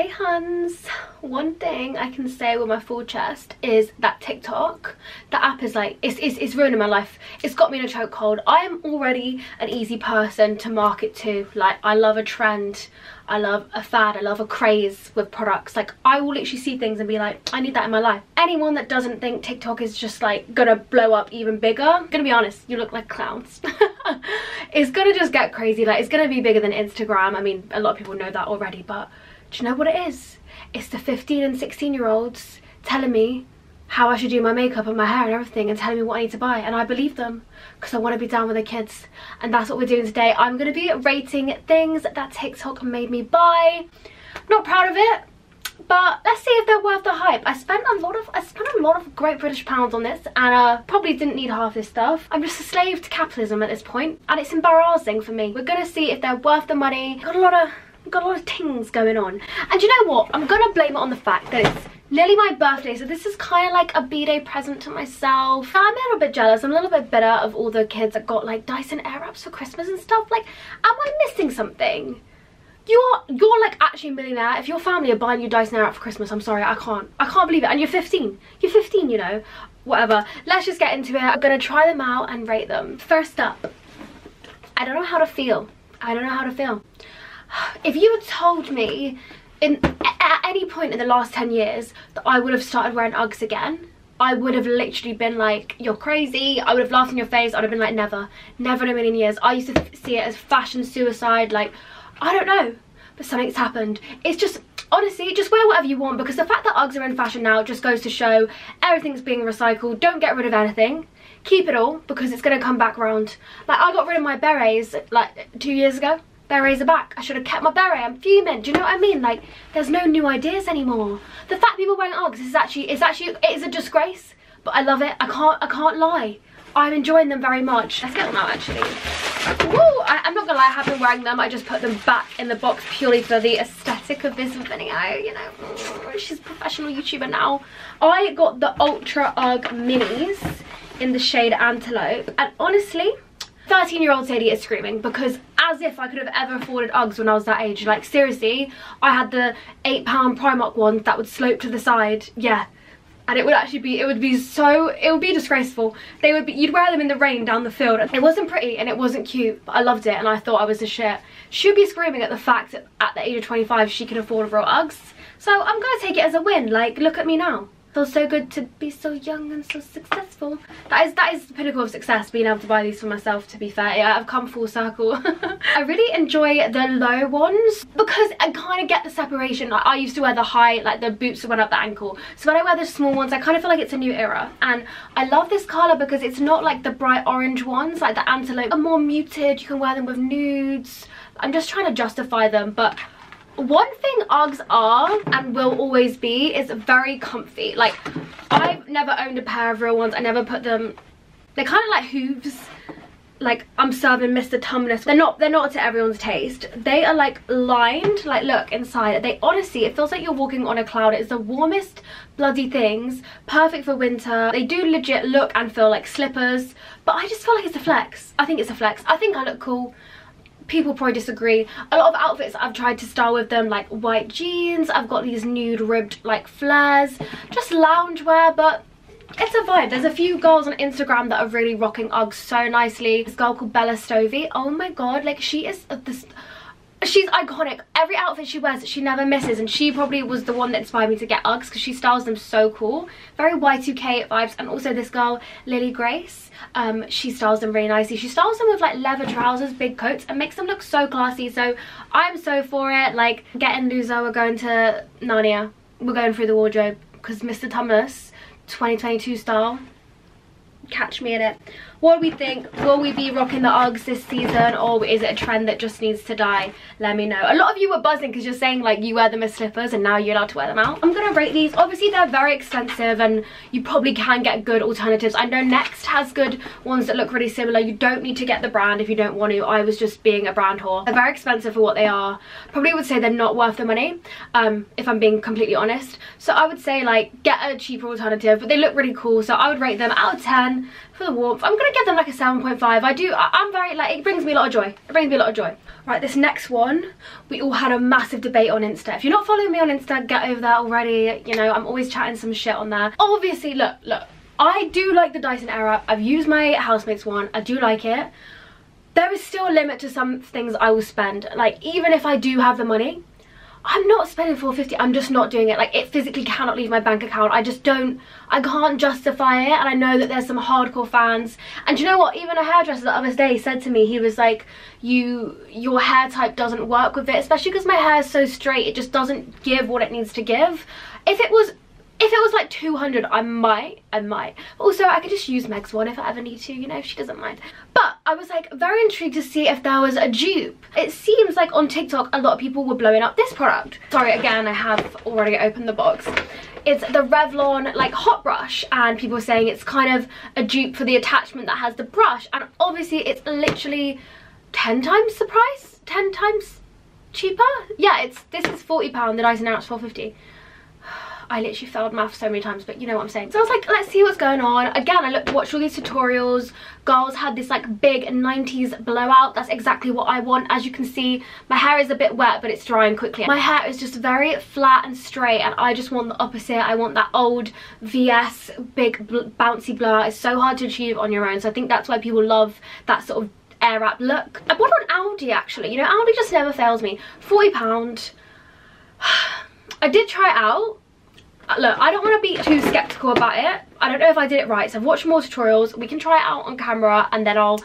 Hey huns, one thing I can say with my full chest is that TikTok, the app is like, it's ruining my life. It's got me in a chokehold. I am already an easy person to market to. Like, I love a trend, I love a fad, I love a craze with products. Like, I will literally see things and be like, I need that in my life. Anyone that doesn't think TikTok is just like gonna blow up even bigger, gonna be honest, you look like clowns. It's gonna just get crazy. Like, it's gonna be bigger than Instagram. I mean, a lot of people know that already, but do you know what it is? It's the 15 and 16-year-olds telling me how I should do my makeup and my hair and everything, and telling me what I need to buy, and I believe them because I want to be down with the kids. And that's what we're doing today. I'm going to be rating things that TikTok made me buy. Not proud of it, but let's see if they're worth the hype. I spent a lot of great British pounds on this, and probably didn't need half this stuff. I'm just a slave to capitalism at this point, and it's embarrassing for me. We're going to see if they're worth the money. Got a lot of things going on. And you know what, I'm gonna blame it on the fact that it's nearly my birthday, so this is kind of like a b-day present to myself. I'm a little bit jealous, I'm a little bit bitter of all the kids that got like Dyson Airwraps for Christmas and stuff. Like, am I missing something? You're like actually a millionaire if your family are buying you Dyson Airwrap for Christmas. I'm sorry, I can't believe it. And you're 15, you know. Whatever, let's just get into it. I'm gonna try them out and rate them. First up, I don't know how to feel. If you had told me at any point in the last 10 years that I would have started wearing Uggs again, I would have literally been like, you're crazy. I would have laughed in your face. I would have been like, never in a million years. I used to see it as fashion suicide. Like, I don't know, but something's happened. It's just, honestly, just wear whatever you want, because the fact that Uggs are in fashion now just goes to show everything's being recycled. Don't get rid of anything. Keep it all, because it's going to come back round. Like, I got rid of my berets like 2 years ago. Berets are back. I should have kept my beret. I'm fuming. Do you know what I mean? Like, there's no new ideas anymore. The fact people wearing Uggs is actually, it is a disgrace. But I love it. I can't lie. I'm enjoying them very much. Let's get them out, actually. Woo! I'm not gonna lie, I have been wearing them. I just put them back in the box purely for the aesthetic of this video, you know. She's a professional YouTuber now. I got the Ultra Ugg Minis in the shade Antelope. And honestly, 13-year-old Sadie is screaming, because as if I could have ever afforded Uggs when I was that age. Like, seriously, I had the £8 Primark ones that would slope to the side. Yeah, and it would be disgraceful. You'd wear them in the rain down the field. It wasn't pretty and it wasn't cute, but I loved it and I thought I was the shit. She'd be screaming at the fact that at the age of 25 she can afford real Uggs. So I'm gonna take it as a win. Like, look at me now. Feels so good to be so young and so successful. That is the pinnacle of success, being able to buy these for myself, to be fair. Yeah, I've come full circle. I really enjoy the low ones because I kind of get the separation. Like, I used to wear the high, like the boots that went up the ankle. So when I wear the small ones, I kind of feel like it's a new era. And I love this colour because it's not like the bright orange ones, like the Antelope are more muted. You can wear them with nudes. I'm just trying to justify them, but one thing Uggs are and will always be is very comfy. Like, I've never owned a pair of real ones. I never put them. They're kind of like hooves. Like, I'm serving Mr Tumnus. They're not to everyone's taste. They are like lined. Like, look inside. They honestly, it feels like you're walking on a cloud. It's the warmest bloody things. Perfect for winter. They do legit look and feel like slippers. But I just feel like it's a flex. I think it's a flex. I think I look cool. People probably disagree. A lot of outfits I've tried to style with them, like white jeans. I've got these nude ribbed like flares, just loungewear, but it's a vibe. There's a few girls on Instagram that are really rocking Uggs so nicely. This girl called Bella Stovey. Oh my god, like she's iconic. Every outfit she wears, she never misses, and she probably was the one that inspired me to get Uggs because she styles them so cool. Very Y2K vibes. And also this girl, Lily Grace, she styles them really nicely. She styles them with like leather trousers, big coats, and makes them look so classy. So I'm so for it. Like, get in, loser. We're going to Narnia. We're going through the wardrobe because Mr Tumnus 2022 style. Catch me in it. What do we think? Will we be rocking the Uggs this season, or is it a trend that just needs to die? Let me know. A lot of you were buzzing because you're saying like you wear them as slippers and now you're allowed to wear them out. I'm gonna rate these. Obviously they're very expensive and you probably can get good alternatives. I know Next has good ones that look really similar. You don't need to get the brand if you don't want to. I was just being a brand whore. They're very expensive for what they are. Probably would say they're not worth the money, if I'm being completely honest. So I would say like get a cheaper alternative, but they look really cool. So I would rate them out of 10. for the warmth. I'm gonna give them like a 7.5. I'm very, like, it brings me a lot of joy. It brings me a lot of joy. Right, this next one, we all had a massive debate on Insta. If you're not following me on Insta, get over there already. You know, I'm always chatting some shit on there. Obviously, look, I do like the Dyson Airwrap. I've used my housemate's one. I do like it. There is still a limit to some things I will spend. Like, even if I do have the money, I'm not spending £4.50. I'm just not doing it. Like, it physically cannot leave my bank account. I just don't, I can't justify it. And I know that there's some hardcore fans. And you know what? Even a hairdresser the other day said to me, he was like, your hair type doesn't work with it, especially because my hair is so straight. It just doesn't give what it needs to give. If it was like 200, I might. Also, I could just use Meg's one if I ever need to, you know, if she doesn't mind. But I was like very intrigued to see if there was a dupe. It seems like on TikTok, a lot of people were blowing up this product. Sorry, again, I have already opened the box. It's the Revlon like hot brush, and people are saying it's kind of a dupe for the attachment that has the brush. And obviously it's literally 10 times the price, 10 times cheaper. Yeah, this is £40, the Dyson Airwrap's £4.50. I literally failed math so many times, but you know what I'm saying. So I was like, let's see what's going on. Again, I watched all these tutorials. Girls had this like big 90s blowout. That's exactly what I want. As you can see, my hair is a bit wet, but it's drying quickly. My hair is just very flat and straight, and I just want the opposite. I want that old VS big bouncy blowout. It's so hard to achieve on your own. So I think that's why people love that sort of Airwrap look. I bought it on Aldi, actually. You know, Aldi just never fails me. £40. I did try it out. Look, I don't want to be too skeptical about it. I don't know if I did it right, so I've watched more tutorials. We can try it out on camera, and then I'll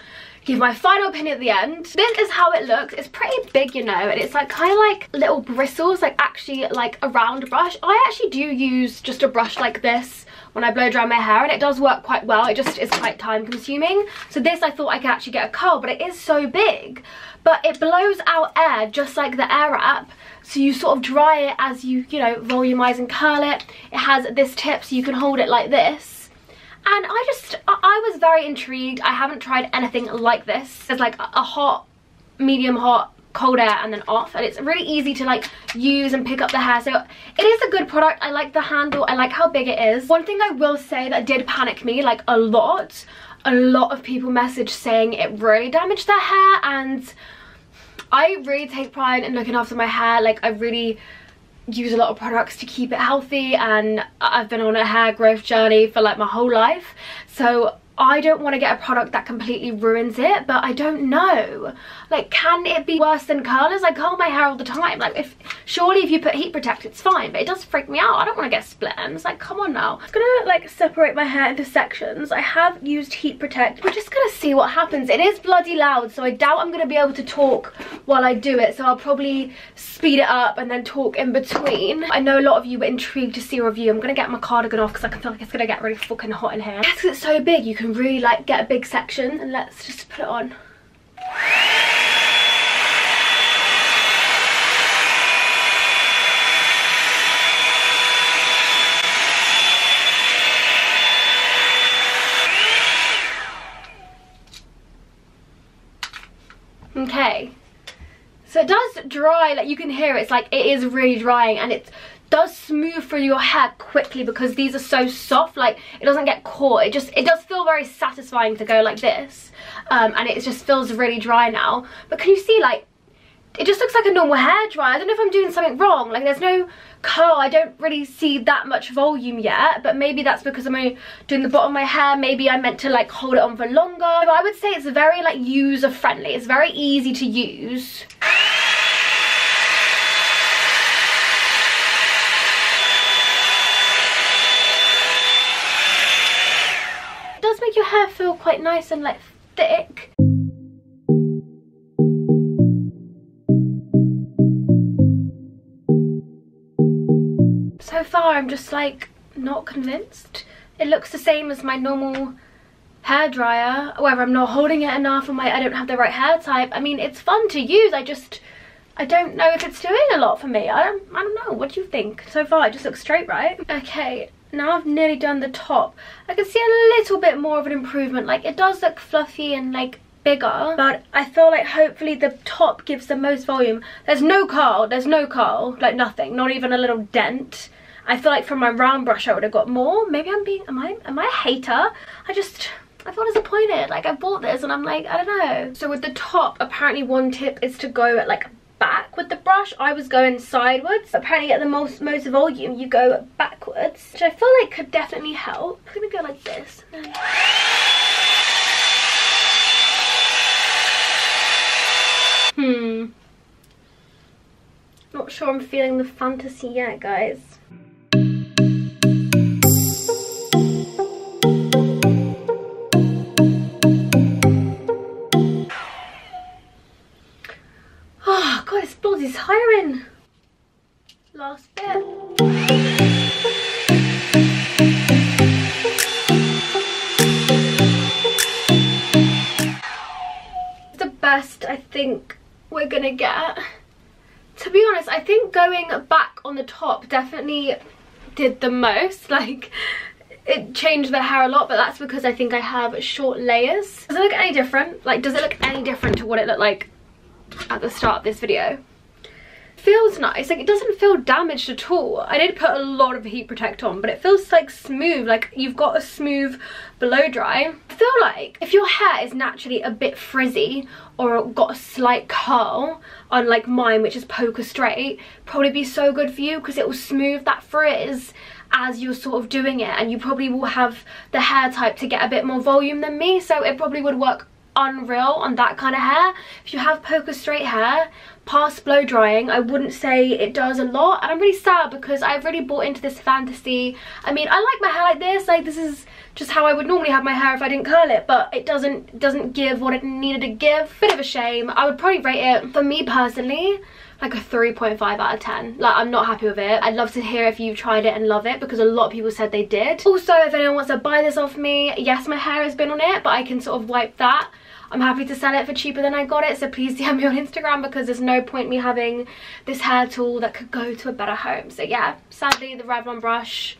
give my final opinion at the end. This is how it looks. It's pretty big, you know, and it's like kind of like little bristles, like actually like a round brush. I actually do use just a brush like this when I blow dry my hair, and it does work quite well. It just is quite time consuming. So this, I thought I could actually get a curl, but it is so big. But it blows out air just like the Airwrap. So you sort of dry it as you know, volumize and curl it. It has this tip, so you can hold it like this. And I was very intrigued. I haven't tried anything like this. It's like a hot, medium hot, cold air, and then off. And it's really easy to like use and pick up the hair. So it is a good product. I like the handle. I like how big it is. One thing I will say that did panic me, like a lot of people messaged saying it really damaged their hair, and I really take pride in looking after my hair. Like, I really use a lot of products to keep it healthy, and I've been on a hair growth journey for like my whole life, so I don't want to get a product that completely ruins it. But I don't know, like, can it be worse than curlers? I curl my hair all the time. Like, surely if you put heat protect, it's fine, but it does freak me out. I don't want to get split ends. Like, come on now. I'm gonna like separate my hair into sections. I have used heat protect. We're just gonna see what happens. It is bloody loud, so I doubt I'm gonna be able to talk while I do it, so I'll probably speed it up and then talk in between. I know a lot of you were intrigued to see a review. I'm gonna get my cardigan off because I feel like it's gonna get really fucking hot in here. Yes, because it's so big, you can really like get a big section. And let's just put it on. Okay, so it does dry, like you can hear it's like it is really drying, and it's does smooth through your hair quickly because these are so soft. Like, it doesn't get caught. It does feel very satisfying to go like this, and it just feels really dry now. But can you see, like, it just looks like a normal hair dryer. I don't know if I'm doing something wrong. Like, there's no curl. I don't really see that much volume yet, but maybe that's because I'm only doing the bottom of my hair. Maybe I meant to like hold it on for longer. But I would say it's very like user friendly. It's very easy to use. Your hair feel quite nice and like thick. So far I'm just like not convinced. It looks the same as my normal hair dryer. However, I'm not holding it enough, or I don't have the right hair type. I mean, it's fun to use. I don't know if it's doing a lot for me. I don't know. What do you think? So far it just looks straight, right? Okay, now I've nearly done the top. I can see a little bit more of an improvement. Like, it does look fluffy and like bigger, but I feel like hopefully the top gives the most volume. There's no curl, like nothing, not even a little dent. I feel like from my round brush I would have got more. Maybe I'm being, am I a hater? I just, I feel disappointed. Like, I bought this and I'm like, I don't know. So with the top, apparently one tip is to go at like back with the brush. I was going sideways. Apparently at the most volume you go backwards, which I feel like could definitely help. I'm gonna go like this. Not sure I'm feeling the fantasy yet, guys. Oh god, this blood is tiring. Last bit. Best I think we're gonna get. To be honest, I think going back on the top definitely did the most. Like, it changed the hair a lot, but that's because I think I have short layers. Does it look any different? Like, does it look any different to what it looked like at the start of this video? Feels nice. Like, it doesn't feel damaged at all. I did put a lot of heat protect on, but it feels like smooth, like you've got a smooth blow dry. I feel like if your hair is naturally a bit frizzy or got a slight curl, unlike mine which is poker straight, probably be so good for you because it will smooth that frizz as you're sort of doing it, and you probably will have the hair type to get a bit more volume than me, so it probably would work unreal on that kind of hair. If you have poker straight hair, past blow drying, I wouldn't say it does a lot, and I'm really sad because I've really bought into this fantasy. I mean, I like my hair like this. Like, this is just how I would normally have my hair if I didn't curl it, but it doesn't give what it needed to give. Bit of a shame. I would probably rate it, for me personally, like a 3.5 out of 10. Like, I'm not happy with it. I'd love to hear if you tried it and love it, because a lot of people said they did. Also, if anyone wants to buy this off me, yes, my hair has been on it, but I can sort of wipe that. I'm happy to sell it for cheaper than I got it, so please DM me on Instagram, because there's no point me having this hair tool that could go to a better home. So yeah, sadly the Revlon brush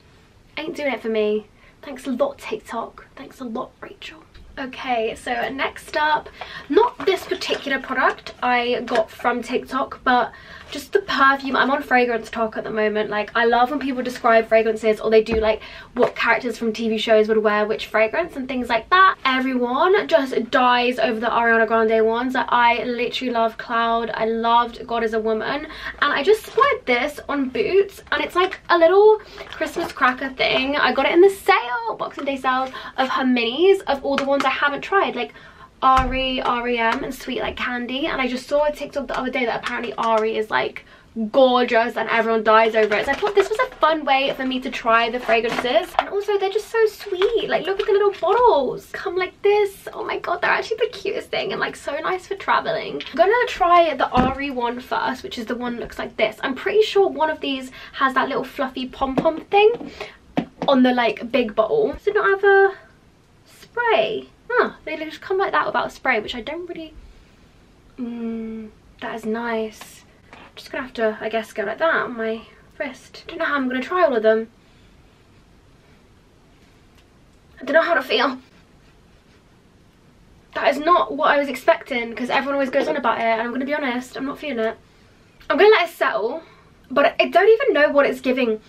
ain't doing it for me. Thanks a lot, TikTok. Thanks a lot, Rachel. Okay, so next up, not this particular product I got from TikTok, but just the perfume. I'm on fragrance talk at the moment. Like, I love when people describe fragrances, or they do like what characters from TV shows would wear which fragrance and things like that. Everyone just dies over the Ariana Grande ones. I literally love Cloud. I loved God Is a Woman, and I just spotted this on Boots, and it's like a little Christmas cracker thing. I got it in the sale, Boxing Day sale, of her minis, of all the ones I haven't tried, like REM and Sweet Like Candy. And I just saw a TikTok the other day that apparently RE is like gorgeous and everyone dies over it, so I thought this was a fun way for me to try the fragrances. And also, they're just so sweet. Like, look at the little bottles, come like this. Oh my god, they're actually the cutest thing, and like so nice for traveling. I'm gonna try the RE one first, which is the one that looks like this. I'm pretty sure one of these has that little fluffy pom-pom thing on the like big bottle. Does it not have a spray? Huh, they just come like that without a spray, which I don't really... that is nice. I'm just gonna have to, I guess, go like that on my wrist. I don't know how I'm gonna try all of them. I don't know how to feel. That is not what I was expecting, because everyone always goes on about it, and I'm gonna be honest, I'm not feeling it. I'm gonna let it settle, but I don't even know what it's giving.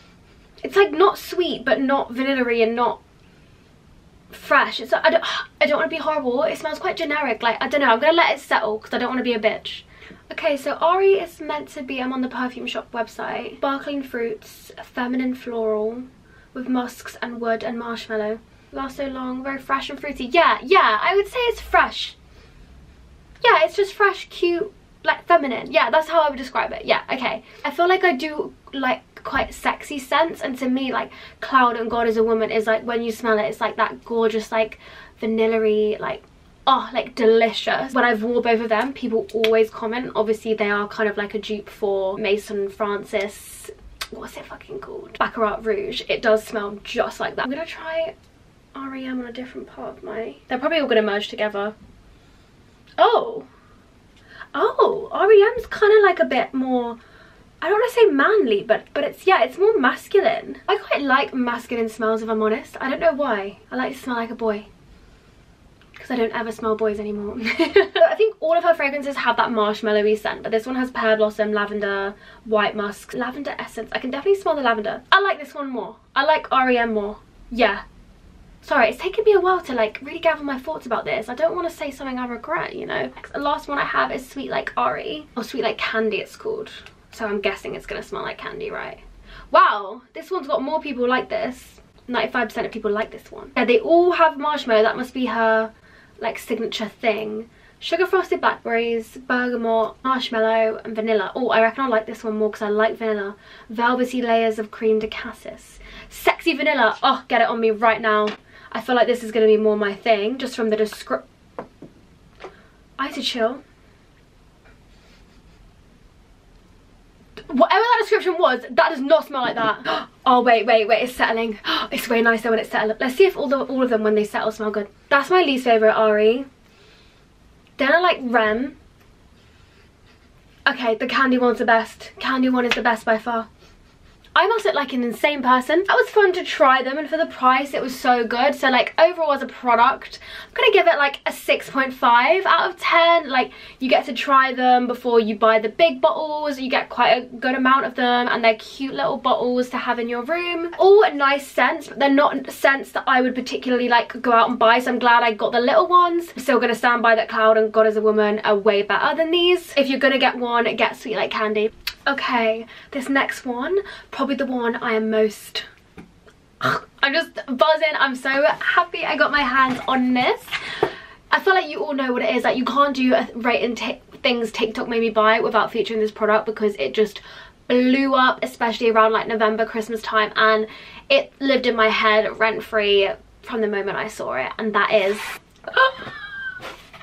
It's like not sweet, but not vanilla-y and not fresh. It's like, I don't want to be horrible. It smells quite generic. Like, I don't know. I'm gonna let it settle because I don't want to be a bitch. Okay, so RE is meant to be, I'm on the perfume shop website, sparkling fruits, feminine floral with musks and wood and marshmallow. Lasts so long, very fresh and fruity. Yeah, I would say it's fresh. Yeah, it's just fresh, cute, like feminine. Yeah, that's how I would describe it. Yeah, okay. I feel like I do like quite sexy scents, and to me, like Cloud and God Is a Woman is like, when you smell it, it's like that gorgeous, like vanilla-y, like, oh, like delicious. When I've wore both of them, people always comment. Obviously they are kind of like a dupe for Maison Francis, what's it fucking called, Baccarat Rouge. It does smell just like that. I'm gonna try REM on a different part of my, they're probably all gonna merge together. Oh, REM's kind of like a bit more, I don't want to say manly, but it's, yeah, it's more masculine. I quite like masculine smells, if I'm honest. I don't know why. I like to smell like a boy, because I don't ever smell boys anymore. So I think all of her fragrances have that marshmallowy scent, but this one has pear blossom, lavender, white musk, lavender essence. I can definitely smell the lavender. I like this one more. I like REM more. Yeah. Sorry, it's taken me a while to like really gather my thoughts about this. I don't want to say something I regret, you know. The last one I have is Sweet Like Ari, or Sweet Like Candy it's called. So I'm guessing it's gonna smell like candy, right? Wow, this one's got more people like this. 95% of people like this one. Yeah, they all have marshmallow. That must be her like signature thing. Sugar frosted blackberries, bergamot, marshmallow and vanilla. Oh, I reckon I like this one more because I like vanilla. Velvety layers of cream de cassis. Sexy vanilla. Oh, get it on me right now. I feel like this is going to be more my thing just from the description. I had to chill. Whatever that description was, that does not smell like that. Oh, wait, wait, wait, it's settling. It's way nicer when it's settled. Let's see if all of them when they settle smell good. That's my least favourite, RE. Then I like REM. Okay, the candy one's the best. Candy one is the best by far. I must look like an insane person. That was fun to try them, and for the price it was so good. So like overall as a product, I'm gonna give it like a 6.5 out of 10. Like you get to try them before you buy the big bottles. You get quite a good amount of them and they're cute little bottles to have in your room. All nice scents, but they're not scents that I would particularly like go out and buy. So I'm glad I got the little ones. I'm still gonna stand by that Cloud and God Is a Woman are way better than these. If you're gonna get one, get Sweet Like Candy. Okay, this next one, probably the one I am most... I'm just buzzing. I'm so happy I got my hands on this. I feel like you all know what it is. Like you can't do a rate and things TikTok made me buy without featuring this product because it just blew up, especially around like November, Christmas time, and it lived in my head rent-free from the moment I saw it, and that is...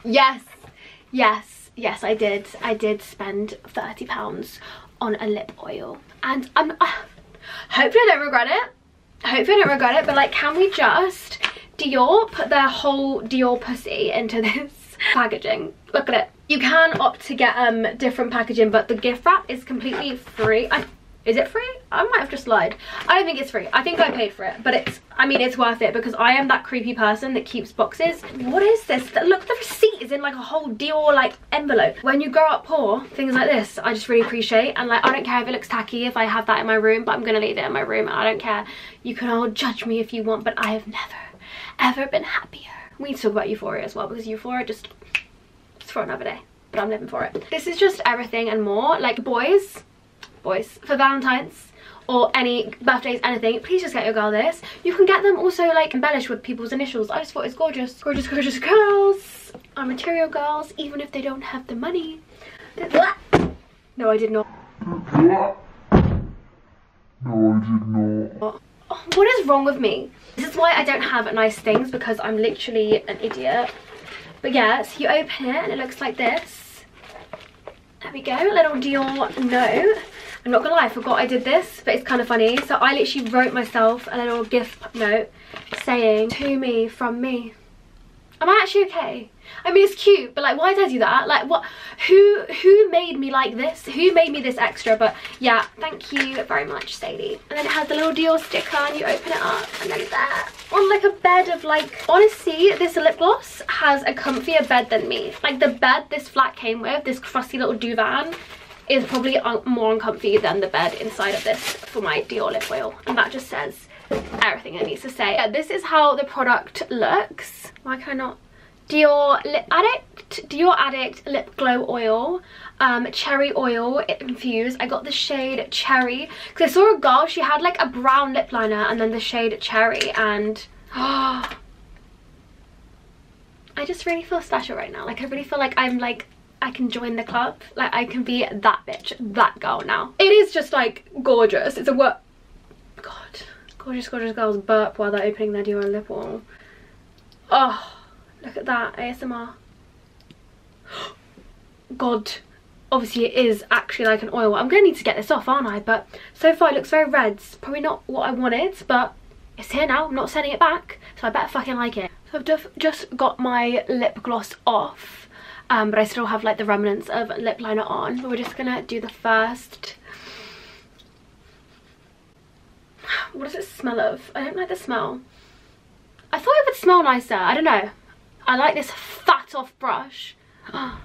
Yes, yes, yes, I did. I did spend £30 on a lip oil, and I'm hopefully I don't regret it. Hopefully I don't regret it, but like, can we just Dior put their whole Dior pussy into this packaging? Look at it. You can opt to get different packaging, but the gift wrap is completely free. Is it free? I might have just lied. I don't think it's free. I think I paid for it, but it's, I mean, it's worth it because I am that creepy person that keeps boxes. What is this? Look, the receipt is in like a whole Dior like envelope. When you grow up poor, things like this, I just really appreciate. And like, I don't care if it looks tacky if I have that in my room, but I'm going to leave it in my room. I don't care. You can all judge me if you want, but I have never, ever been happier. We need to talk about Euphoria as well because Euphoria just, it's for another day, but I'm living for it. This is just everything and more. Like boys, for Valentine's or any birthdays, anything, please just get your girl this. You can get them also like embellished with people's initials. I just thought it's gorgeous. Gorgeous, gorgeous girls are material girls, even if they don't have the money. No, I did not. No, I did not. What is wrong with me? This is why I don't have nice things, because I'm literally an idiot. But yeah, so you open it and it looks like this. There we go, a little Dior note. I'm not gonna lie, I forgot I did this, but it's kind of funny. So I literally wrote myself a little gift note saying, to me, from me. Am I actually okay? I mean, it's cute, but like, why did I do that? Like, what? Who made me like this? Who made me this extra? But yeah, thank you very much, Sadie. And then it has the little Dior sticker, and you open it up, and then there, on like a bed of like, honestly, this lip gloss has a comfier bed than me. Like the bed this flat came with, this crusty little duvan, is probably more uncomfy than the bed inside of this for my Dior lip oil. And that just says everything it needs to say. Yeah, this is how the product looks. Why can I not? Dior Addict Lip Glow Oil, cherry oil infused. I got the shade cherry because I saw a girl, she had like a brown lip liner and then the shade cherry, and I just really feel special right now. Like I really feel like I'm like, I can join the club. Like I can be that bitch, that girl now. It is just like gorgeous. It's a what? God, gorgeous, gorgeous girls burp while they're opening their Dior lip oil. Oh, look at that ASMR. God, obviously it is actually like an oil. I'm gonna need to get this off, aren't I? But so far it looks very red. It's probably not what I wanted, but it's here now. I'm not sending it back, so I better fucking like it. So I've just got my lip gloss off. But I still have like the remnants of lip liner on. But we're just gonna do the first. What does it smell of? I don't like the smell. I thought it would smell nicer. I don't know. I like this fat off brush. That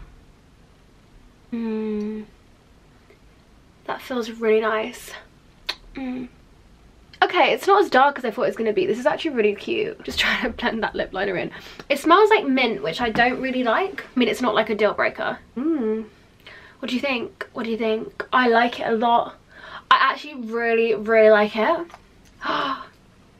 feels really nice. Okay, it's not as dark as I thought it was going to be. This is actually really cute. Just trying to blend that lip liner in. It smells like mint, which I don't really like. I mean, it's not like a deal breaker. What do you think? What do you think? I like it a lot. I actually really like it.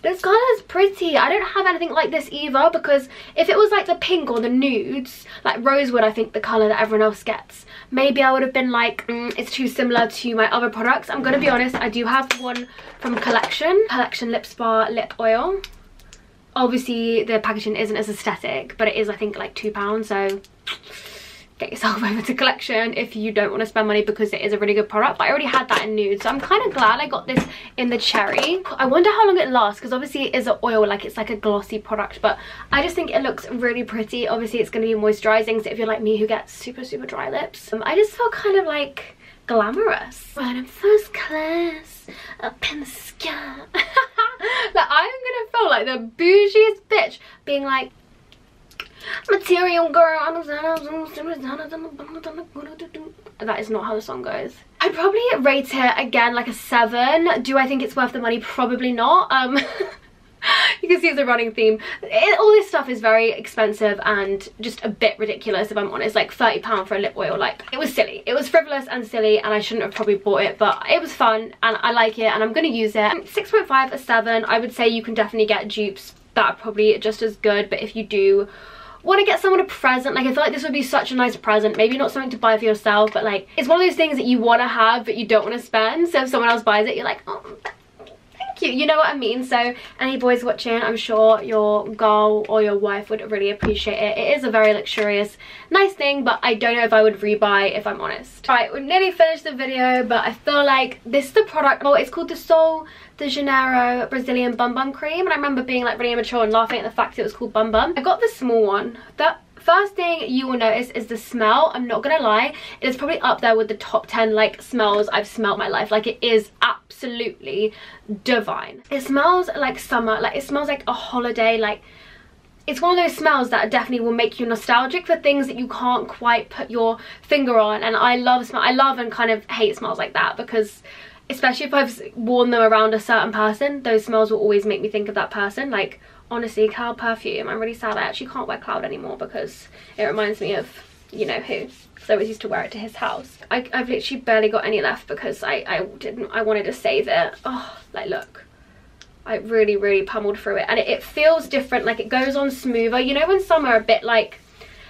This colour is pretty. I don't have anything like this either, because if it was like the pink or the nudes, like rosewood, I think the colour that everyone else gets, maybe I would have been like, it's too similar to my other products. I'm going to be honest, I do have one from Collection Lip Spa Lip Oil. Obviously, the packaging isn't as aesthetic, but it is, I think, like £2, so get yourself over to Collection if you don't want to spend money, because it is a really good product. But I already had that in nude, so I'm kind of glad I got this in the cherry. I wonder how long it lasts, because obviously it is an oil, like it's like a glossy product, but I just think it looks really pretty. Obviously it's going to be moisturizing, so if you're like me who gets super dry lips, I just feel kind of like glamorous when I'm first class up in the sky. Like I'm gonna feel like the bougiest bitch being like, material girl. That is not how the song goes. I'd probably rate it again like a 7. Do I think it's worth the money? Probably not. You can see it's a running theme. All this stuff is very expensive and just a bit ridiculous, if I'm honest. Like £30 for a lip oil, like it was silly. It was frivolous and silly, and I shouldn't have probably bought it, but it was fun and I like it and I'm gonna use it. 6.5 or 7. I would say you can definitely get dupes that are probably just as good, but if you do want to get someone a present, like I feel like this would be such a nice present, maybe not something to buy for yourself, but like it's one of those things that you want to have but you don't want to spend, so if someone else buys it you're like, oh thank you, you know what I mean? So any boys watching, I'm sure your girl or your wife would really appreciate it. It is a very luxurious nice thing, but I don't know if I would rebuy, if I'm honest. All right, we've nearly finished the video, but I feel like this is the product. Oh, it's called the Sol de Janeiro Brazilian Bum Bum Cream, and I remember being like really immature and laughing at the fact it was called Bum Bum. I got the small one. The first thing you will notice is the smell. I'm not gonna lie, it is probably up there with the top 10 like smells I've smelled my life. Like it is absolutely divine. It smells like summer, like it smells like a holiday, like it's one of those smells that definitely will make you nostalgic for things that you can't quite put your finger on. And I love smell. I love and kind of hate smells like that, because especially if I've worn them around a certain person, those smells will always make me think of that person. Like honestly, Cloud perfume, I'm really sad I actually can't wear Cloud anymore, because it reminds me of you know who, because I always used to wear it to his house. I've literally barely got any left, because I wanted to save it. Oh, like look, I really pummeled through it, and it feels different. Like it goes on smoother. You know when some are a bit like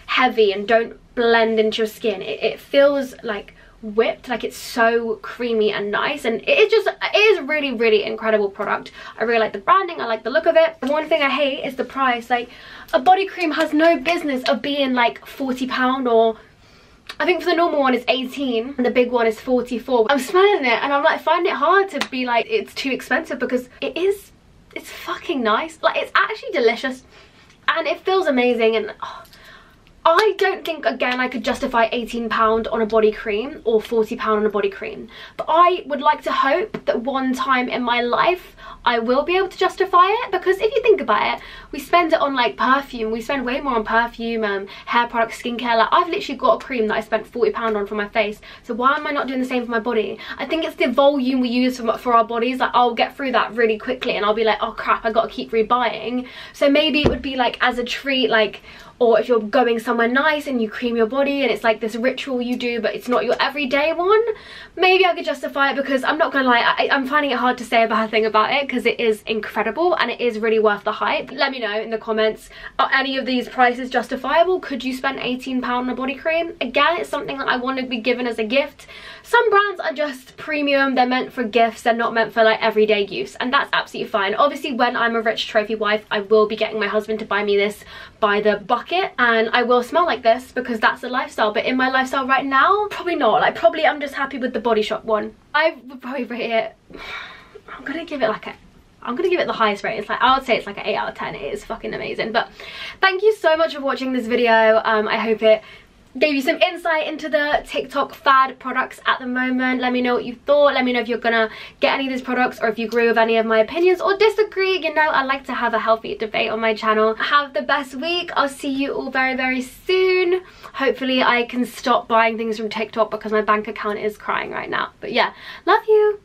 heavy and don't blend into your skin, it feels like whipped, like it's so creamy and nice, and it is really incredible product. I really like the branding, I like the look of it. The one thing I hate is the price. Like a body cream has no business of being like £40, or I think for the normal one is 18 and the big one is 44. I'm smelling it and I'm like, I find it hard to be like it's too expensive, because it's fucking nice. Like it's actually delicious and it feels amazing, and oh, I don't think, again, I could justify £18 on a body cream or £40 on a body cream. But I would like to hope that one time in my life I will be able to justify it, because if you think about it, we spend it on like perfume. We spend way more on perfume, hair products, skincare. Like I've literally got a cream that I spent £40 on for my face. So why am I not doing the same for my body? I think it's the volume we use for our bodies. Like I'll get through that really quickly and I'll be like, oh crap, I gotta keep rebuying. So maybe it would be like as a treat, like, or if you're going somewhere nice and you cream your body and it's like this ritual you do, but it's not your everyday one, maybe I could justify it, because I'm not gonna lie, I'm finding it hard to say a bad thing about it, because it is incredible and it is really worth the hype. Let me know in the comments, are any of these prices justifiable? Could you spend £18 on a body cream? Again, it's something that I want to be given as a gift. Some brands are just premium, they're meant for gifts, they're not meant for like everyday use, and that's absolutely fine. Obviously when I'm a rich trophy wife, I will be getting my husband to buy me this by the bucket, and I will smell like this, because that's the lifestyle. But in my lifestyle right now, probably not. Like probably I'm just happy with the Body Shop one. I would probably rate it, I'm gonna give it like a, I'm gonna give it the highest rate. It's like, I would say it's like an 8 out of 10. It is fucking amazing. But thank you so much for watching this video. I hope it gave you some insight into the TikTok fad products at the moment. Let me know what you thought. Let me know if you're gonna get any of these products, or if you agree with any of my opinions or disagree. You know, I like to have a healthy debate on my channel. Have the best week. I'll see you all very soon. Hopefully I can stop buying things from TikTok, because my bank account is crying right now. But yeah, love you.